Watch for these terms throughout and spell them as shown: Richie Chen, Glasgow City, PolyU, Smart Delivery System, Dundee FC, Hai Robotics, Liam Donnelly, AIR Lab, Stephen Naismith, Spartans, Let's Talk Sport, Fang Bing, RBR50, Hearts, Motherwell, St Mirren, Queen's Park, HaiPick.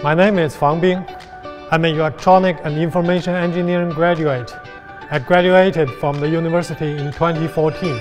My name is Fang Bing. I'm an electronic and information engineering graduate. I graduated from the university in 2014.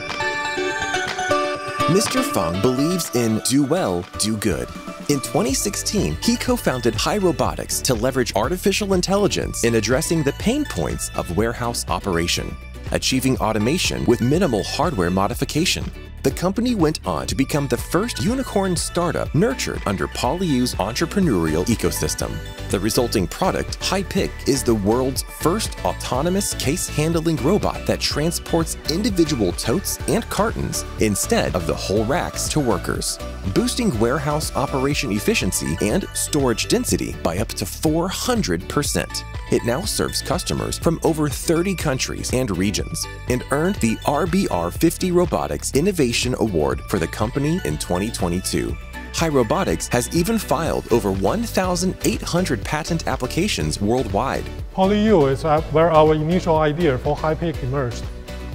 Mr. Fang believes in do well, do good. In 2016, he co-founded Hai Robotics to leverage artificial intelligence in addressing the pain points of warehouse operation, achieving automation with minimal hardware modification. The company went on to become the first unicorn startup nurtured under PolyU's entrepreneurial ecosystem. The resulting product, HaiPick, is the world's first autonomous case-handling robot that transports individual totes and cartons instead of the whole racks to workers, boosting warehouse operation efficiency and storage density by up to 400%. It now serves customers from over 30 countries and regions and earned the RBR50 Robotics Innovation Award for the company in 2022. Hai Robotics has even filed over 1,800 patent applications worldwide. PolyU is where our initial idea for HaiPick emerged,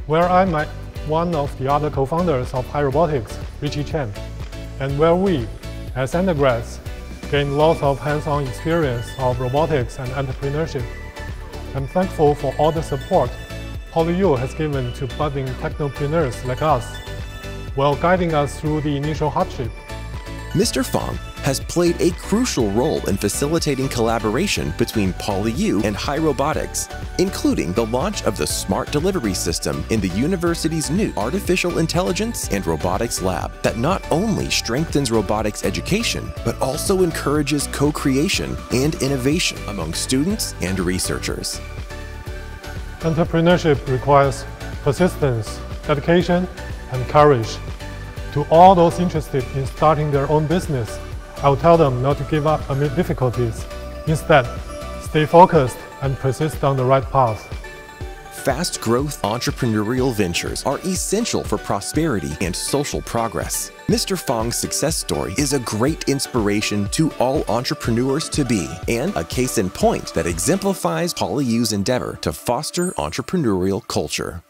where I'm one of the other co-founders of Hai Robotics, Richie Chen, and where we, as undergrads, gained lots of hands-on experience of robotics and entrepreneurship. I'm thankful for all the support PolyU has given to budding technopreneurs like us, while guiding us through the initial hardship. Mr. Fang has played a crucial role in facilitating collaboration between PolyU and Hai Robotics, including the launch of the smart delivery system in the university's new Artificial Intelligence and Robotics Lab that not only strengthens robotics education, but also encourages co-creation and innovation among students and researchers. Entrepreneurship requires persistence, dedication, and courage. To all those interested in starting their own business, I would tell them not to give up amid difficulties. Instead, stay focused and persist on the right path. Fast growth entrepreneurial ventures are essential for prosperity and social progress. Mr. Fang's success story is a great inspiration to all entrepreneurs to be, and a case in point that exemplifies PolyU's endeavor to foster entrepreneurial culture.